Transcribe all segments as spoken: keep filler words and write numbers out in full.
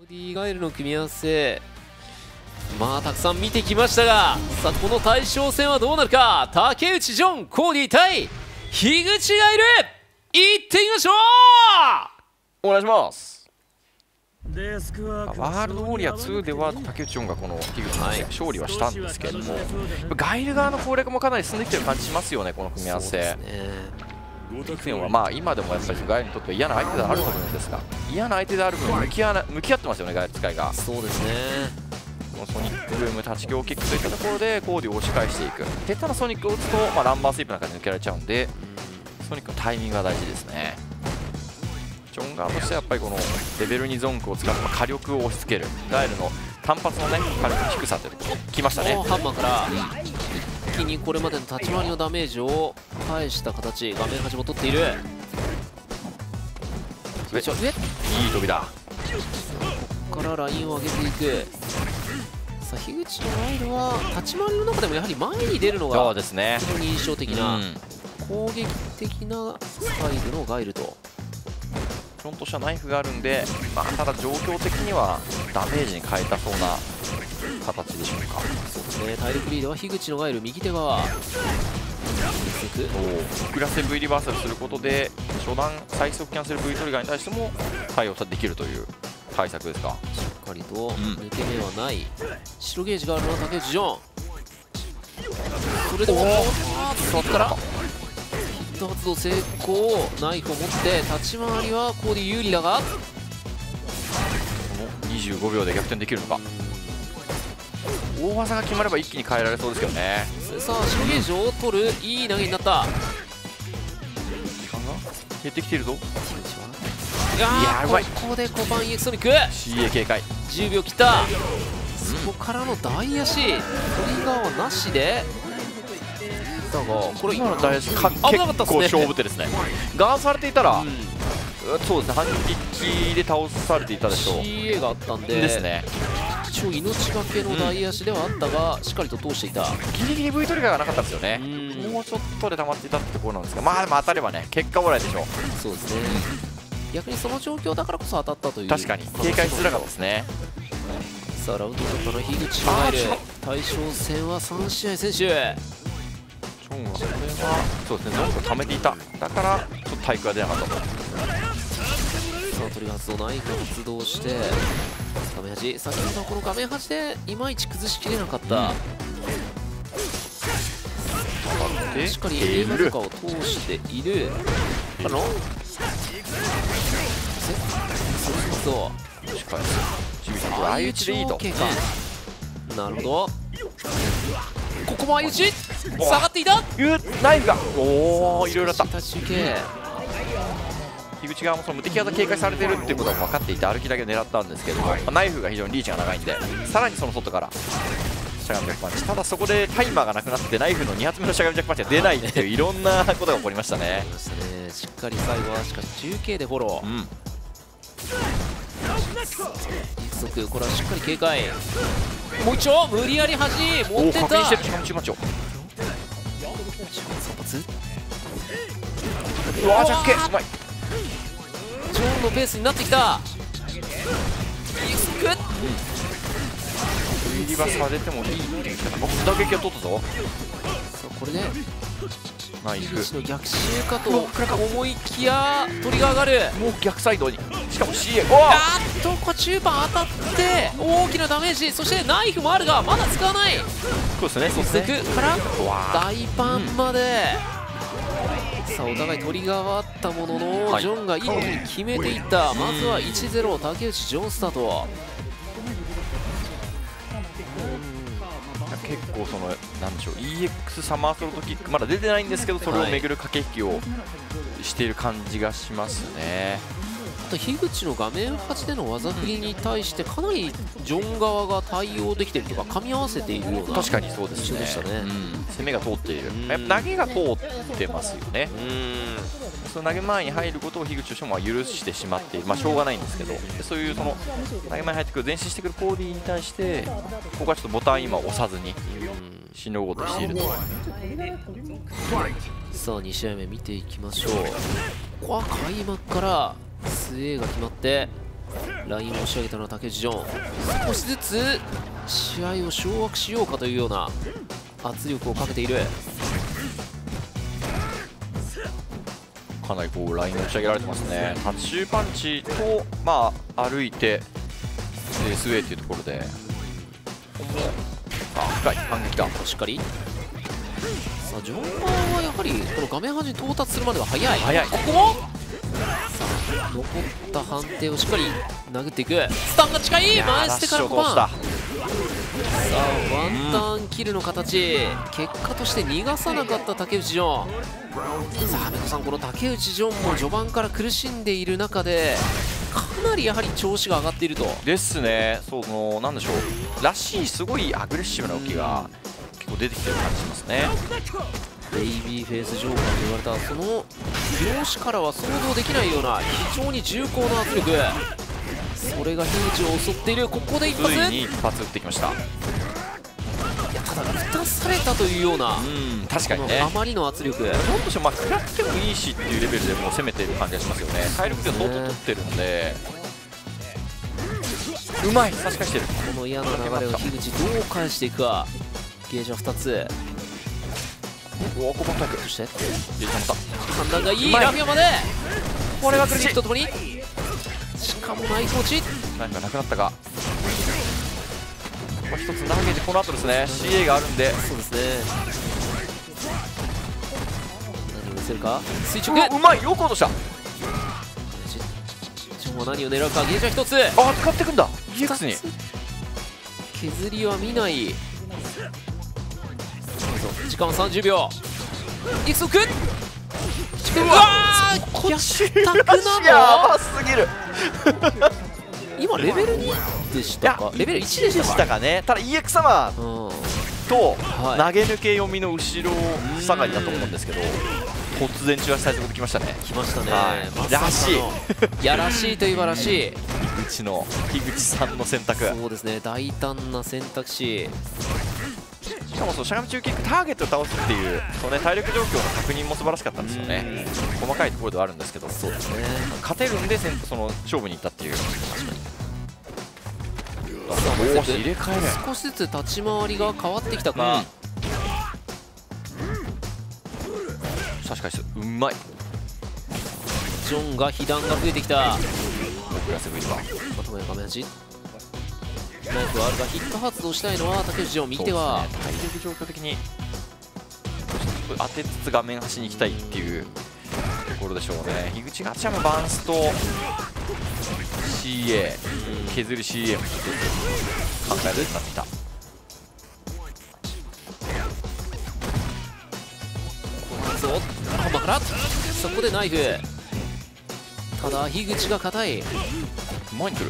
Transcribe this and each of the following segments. ボディガエルの組み合わせ、まあたくさん見てきましたが、さあこの対象戦はどうなるか。竹内ジョンコーディ対樋口ガエル、いってみましょう。お願いします。ワールドウォリアーツーでは竹内ジョンがこの樋口の試合勝利はしたんですけれども、ガエル側の攻略もかなり進んできてる感じしますよね、この組み合わせ。はまあ今でもやっぱりガエルにとっては嫌な相手であると思うんですが、嫌な相手である分向き合ってますよね、ガエル使いが。そうですね、このソニックブーム、立ち強キックといったところでコーディを押し返していく。でただソニックを打つと、まあ、ランバースイープなんかで抜けられちゃうんで、ソニックのタイミングが大事ですね。ジョン側としてはやっぱりこのレベルにゾンクを使って火力を押し付ける、ガエルの単発のね火力の低さというところきましたね。ハンマーから一気にこれまでの立ち回りのダメージを返した形、画面端も取っている。上上、いい飛びだ。ここからラインを上げていく。さあ樋口のライドは立ち回りの中でもやはり前に出るのが非常に印象的な、ね、うん、攻撃的なサイドのガエルと。フロント下ナイフがあるんで、まあ、ただ状況的にはダメージに変えたそうな形でしょうか。そうですね、体力リードは樋口のガエル右手側。遅らせ V リバーサルすることで初段最速キャンセル V トリガーに対しても対応できるという対策ですか。しっかりと抜け目はない、うん、白ゲージがあるのは竹内ジョン。それでもそこからヒット発動成功。ナイフを持って立ち回りはここで有利だが、このにじゅうごびょうで逆転できるのか。大技が決まれば一気に変えられそうですけどね。さあ白ゲージを取る、いい投げになった。時間が減ってきているぞ。いやー、ここでごばんイエクソニック シーエー 警戒、じゅうびょう切った。そこからの台足トリガーはなしで、だがこれ今の台足結構勝負手ですね。ガードされていたら、そうですね、反撃で倒されていたでしょう。 シーエー があったんでですね、一応命がけの台足ではあったが、うん、しっかりと通していた。ギリギリ V トリガーがなかったんですよね。もうちょっとで溜まっていたってところなんですが、まあでも当たればね結果オーライでしょう。そうですね、逆にその状況だからこそ当たったという。確かに警戒しづらかったですね。さあラウンドトップの樋口ガエル、対象戦はさんしあい選手。ジョンはこれはそうですね、どんどん溜めていた、だからちょっと体育が出なかったと。さあトリガー発動、ナイフを発動して画面端、先ほどこの画面端でいまいち崩しきれなかった、うん、しっかりエームとかを通している。あのそうそうしっかり相打ちでいいと。なるほど、ここも相打ち下がっていた。ナイフがおおいろいろあった。樋口側もその無敵技警戒されてるっていうことは分かっていて、歩きだけ狙ったんですけども、ナイフが非常にリーチが長いんで、さらにその外からしゃがみジャックパンチ、ただそこでタイマーがなくなってナイフのにはつめのしゃがみジャックパンチが出ないっていう、いろんなことが起こりましたね。しっかり最後はしかし じゅうケー でフォロー、うん、一足これはしっかり警戒。もう一丁無理やり端持ってった。確認してるしかも中間長うわージャッケうまい。ジョンのペースになってきた。リバーされてもいいって言ったら打撃を取ったぞ。これで樋口の逆襲かと思いきやトリガーがある。もう逆サイドにしかも シーエー あっとこ中盤当たって大きなダメージ、そしてナイフもあるがまだ使わない。そうですね、続くから大パンまで、うん、さあお互いトリガーはあったものの、はい、ジョンが一気に決めていった。まずは いちゼロ 竹内ジョンスタート。結構そのなんでしょう イーエックス サマーソルトキックまだ出てないんですけど、それをめぐる駆け引きをしている感じがしますね。あと樋口の画面端での技振りに対してかなりジョン側が対応できているというか、噛み合わせているような。確かにそうですね、攻めが通っている、やっぱ投げが通ってますよね。うん、その投げ前に入ることを樋口としても許してしまっている、まあ、しょうがないんですけど、そういうその投げ前に入ってくる前進してくるコーディーに対してここはちょっとボタン今押さずにしのごうとしていると。さあにしあいめ見ていきましょう。ここは開幕からスエーが決まって、ラインを押し上げたのは竹内ジョン、少しずつ試合を掌握しようかというような圧力をかけている。かなりこうラインを打ち上げられてますね。タッチパンチと、まあ、歩いて エスエー というところで、あ、深い反撃だ。しっかりさあ、ジョンパンはやはりこの画面端に到達するまでは早い。早い。ここもさあ、残った判定をしっかり殴っていく。スタンが近い。回してからごばん。さあ、ワンターンキルの形、結果として逃がさなかった竹内ジョン。さあ、アメコさん、この竹内ジョンも序盤から苦しんでいる中で、かなりやはり調子が上がっていると。ですね。そう、のなんでしょう、らしいすごいアグレッシブな動きが結構出てきてる感じしますね。ベイビーフェイスジョーカーと言われたその拍子からは想像できないような非常に重厚な圧力、それが樋口を襲っている。ここで一発、ついに一発打ってきました。いや、ただ打たされたというような、うん、確かにね、あまりの圧力、ちょっとしてまあ食らってもいいしっていうレベルでもう攻めている感じがしますよね。体力量どんどん取ってるので、うまい、差し返してる。この嫌な流れを樋口どう返していくか。ゲージはふたつ。おお、ここタイプそして判断がいい。ラフィアまでこれはクリックとともに、しかもナイス落ち、何がなくなったか。ここひとつ投げて、この後ですね シーエー があるんで、そうですね、何を見せるか。垂直、うまい、よく落とした。何を狙うか。ゲージはひとつ、あ、使ってくんだ。ふたつに削りは見ない。時間はさんじゅうびょう。いつくっ、うわー、こっちなのやばすぎる今レベルにでしたか、レベルいちでしたかね。ただ イーエックス 様と投げ抜け読みの後ろ下がりだと思うんですけど、突然中足対策できましたね。きましたね、らしい、やらしいといえばらしい樋口の、樋口さんの選択、そうですね、大胆な選択肢。しかもそう、しゃがみ中キック、ターゲットを倒すっていうそう、ね、体力状況の確認も素晴らしかったんですよね。細かいところではあるんですけど、そうですね、勝てるんでその勝負にいったっていう。入れ替えない、少しずつ立ち回りが変わってきたか。差し返す、うまい。ジョンが被弾が増えてきた。遅らせぶりだ。頭や画面端ナイフはあるが、ヒット発動したいのは竹内ジョン。見ては、ね、体力状況的に当てつつ画面端に行きたいっていうところでしょうね。樋口がちゃんバンスと シーエー 削る シーエー も考えられてなってきた。ここからそこでナイフ、ただ樋口が硬い。前に来る、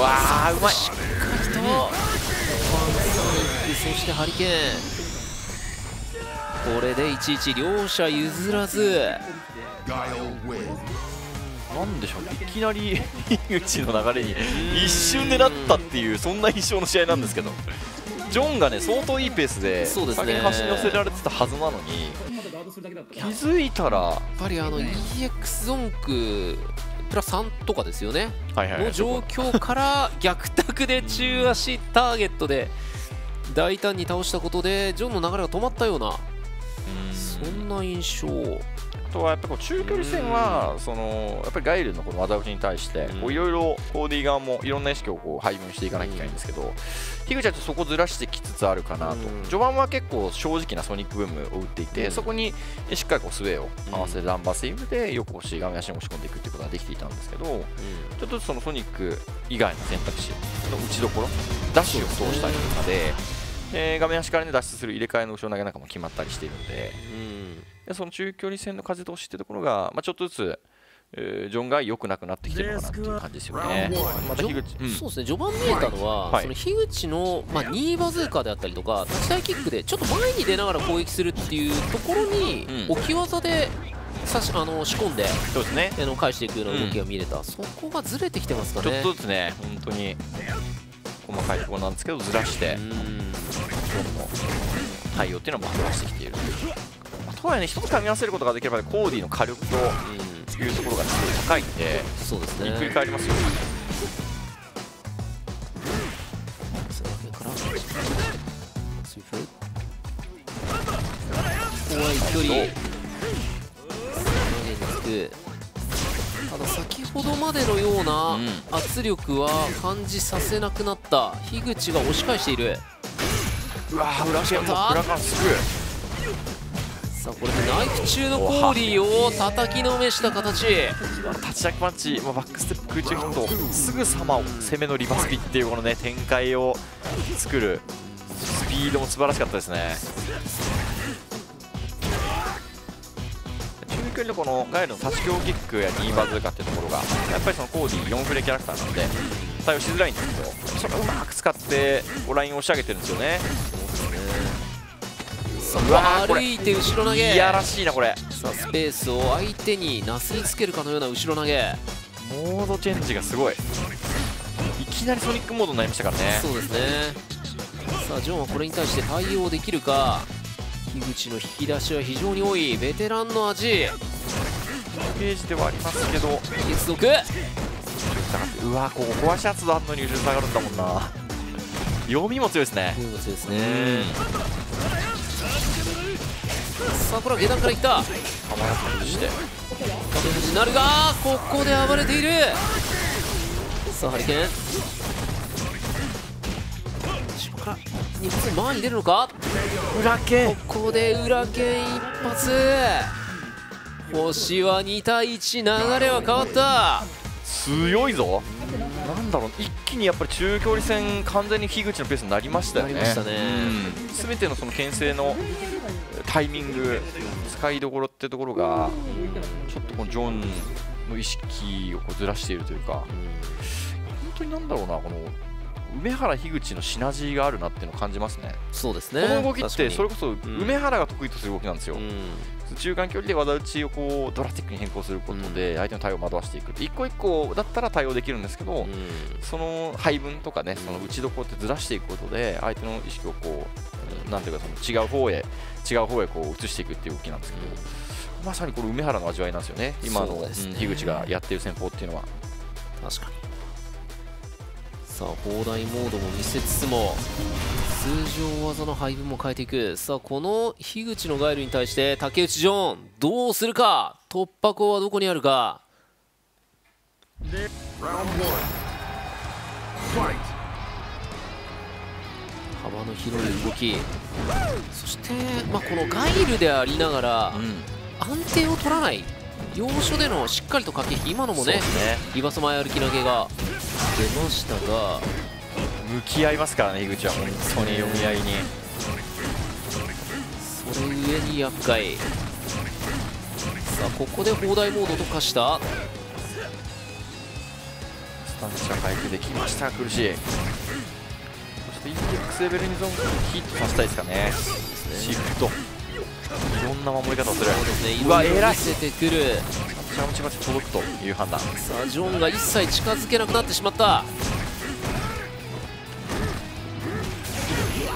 わあ、うまい。しっかりと、うん、ワンスイッチ、そしてハリケーン、これでいちいち両者譲らず。なんでしょう、いきなり樋口の流れに一瞬でなったっていう、そんな印象の試合なんですけど、ジョンがね、相当いいペースで先に端に寄せられてたはずなのに、気づいたらやっぱりあの イーエックス ゾンクプラさんとかですよねの状況から逆択で中足ターゲットで大胆に倒したことで、ジョンの流れが止まったような、そんな印象。あとはやっぱり中距離戦はそのやっぱりガイルのこの技打ちに対していろいろ オーディー 側もいろんな意識をこう配分していかなきゃいけないんですけど、樋口はちょっとそこずらしてきつつあるかなと。序盤は結構正直なソニックブームを打っていて、そこにしっかりこうスウェーを合わせてランバーセーブでよく押し画面足に押し込んでいくっていうことができていたんですけど、ちょっとそのソニック以外の選択肢の打ちどころ、ダッシュを通したりとかで。えー、画面端から、ね、脱出する入れ替えの後ろ投げなんかも決まったりしているので、うん、その中距離戦の風通しってところが、まあ、ちょっとずつ、えー、ジョンが良くなくなってきてるのかなっていう感じですよね。序盤見えたのは、はい、その樋口の、まあ、にバズーカーであったりとか立ち台キックでちょっと前に出ながら攻撃するっていうところに、うん、置き技で差しあの仕込んで、そうですね、の返していくような動きが見れた、うん、そこがずれてきてますかね。ちょっとずつね、本当に細かいところなんですけどずらして。の対応っていうのも発動してきている。とはいえね、一つ噛み合わせることができれば、ね、コーディの火力というところがすごい高いんで、そうですね、ひっくり返りますよね。怖い距離。ただ先ほどまでのような圧力は感じさせなくなった。樋口が押し返している。うわー、裏シェンの裏からすく。さあこれでナイフ中のコーリーを叩きのめした形。立ち着きパンチ、まあ、バックステップ空中ヒット、すぐさま攻めのリバスピっていうこのね展開を作るスピードも素晴らしかったですね。中距離のこのガイルの立ち強キックやニーバズーカっていうところがやっぱりそのコーディよんフレキャラクターなので対応しづらいんですけど、それをうまく使ってラインを押し上げてるんですよね。うわー、歩いて後ろ投げ、いやらしいなこれ。さあスペースを相手になすりつけるかのような後ろ投げ、モードチェンジがすごい。いきなりソニックモードになりましたからね。そうですね。さあジョンはこれに対して対応できるか。樋口の引き出しは非常に多いベテランの味、ページではありますけど月読。うわー、ここ壊し圧があるのに後ろ下がるんだもんな。読みも強いですね。読みも強いですね。さあこれは下段からいった、浜田さんにして壁藤になるが、ここで暴れている。さあハリケーン後ろから日本前に出るのか、裏剣、ここで裏剣一発。星はにたいいち、流れは変わった。強いぞ。なんだろう、一気にやっぱり中距離戦完全に樋口のペースになりましたよね。なりましたね。すべてのその牽制のタイミング、使いどころってところがちょっとこのジョンの意識をずらしているというか、本当になんだろうな、この梅原、樋口のシナジーがあるなっていうのを感じますね。そうですね。この動きってそれこそ梅原が得意とする動きなんですよ。うん、中間距離で技打ちをこうドラスティックに変更することで相手の対応を惑わしていくって、一個一個だったら対応できるんですけど、うん、その配分とかね、その打ちどころってずらしていくことで相手の意識をこうなんていうか、その違う方へ違う方へこう移していくっていう動きなんですけど、まさにこれ梅原の味わいなんですよね。今の樋口がやっている戦法っていうのは。確かに。さあ砲台モードも見せつつも通常技の配分も変えていく。さあこの樋口のガイルに対して竹内ジョンどうするか、突破口はどこにあるか。幅の広い動き、そして、まあ、このガイルでありながら、うん、安定を取らない要所でのしっかりと駆け引き、今のもねリバース前歩き投げが出ましたが、向き合いますからね樋口は。本当に読み合いに、それゆえに厄介。さあここで砲台モードと化したスタンチが回復できましたが苦しい。そして イーティーエックス レベルにゾーンヒットさせたいですかね。シフト、いろんな守り方をする。うわ、偉い。見せてくる。ちゃんちゃんち届くという判断。さあジョンが一切近づけなくなってしまった。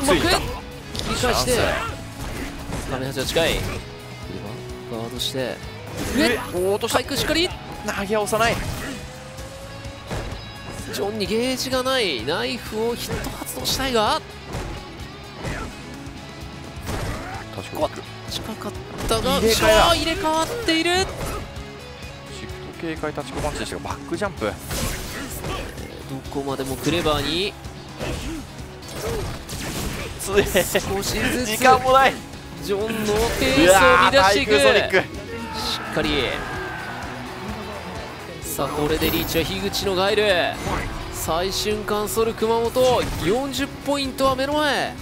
ついた。切り返して。画面端が近い。ガードして。え、お落とした。対空しっかり。投げは押さない。ジョンにゲージがない。ナイフをヒット発動したいが。近かったが、入れ替わっている。シフト警戒立ちこパンチでしたが、バックジャンプ、どこまでもクレバーに。少しずつ時間もない。ジョンのペースを乱していく。しっかり。さあこれでリーチは樋口のガイル、最瞬間ソル熊本、よんじゅうポイントは目の前。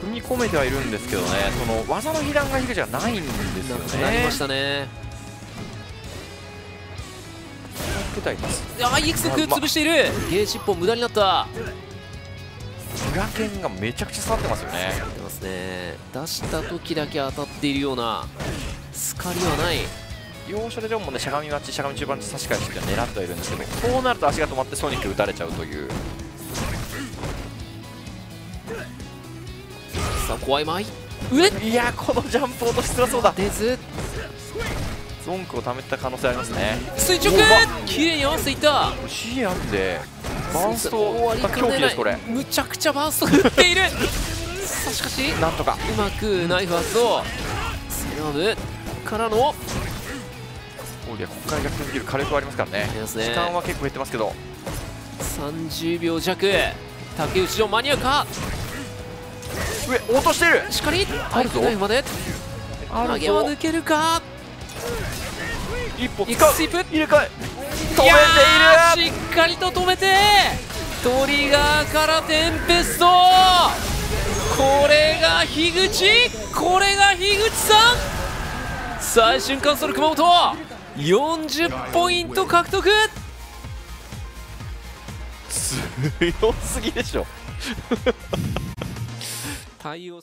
踏み込めてはいるんですけどね、その技の被弾が樋口はないんですよね。なりましたね。ああ、イーエックスろく潰している。ゲージいっぽん無駄になった。裏剣がめちゃくちゃ刺さってますよね。刺さってますね。出した時だけ当たっているような、スカリはない。要所でジョンもね、しゃがみ待ち、しゃがみ中盤で差し返しって狙ってはいるんですけど、そうなると足が止まってソニック打たれちゃうという。さあ怖い舞い、いやこのジャンプ落としづらそうだ。出ず、文句をためた可能性ありますね。垂直綺麗に合わせていた。 シーエー あるんでバーストが狂気です。これむちゃくちゃバースト振っているさあしかしなんとかうまくナイフアースをセノムからのここから逆転できる火力はありますからね。時間は結構減ってますけどさんじゅうびょう弱。竹内の間に合うか。上落としてる。しっかりナイフまで投げは抜けるか。一歩使う入れ替え止めている。しっかりと止めてトリガーからテンペスト。これが樋口、これが樋口さん。最瞬間その熊本よんじゅうポイント獲得。強すぎでしょ対応